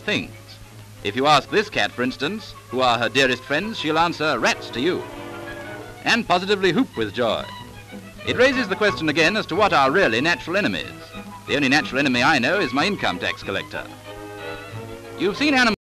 things. If you ask this cat, for instance, who are her dearest friends, she'll answer rats to you, and positively hoop with joy. It raises the question again as to what are really natural enemies. The only natural enemy I know is my income tax collector. You've seen animals.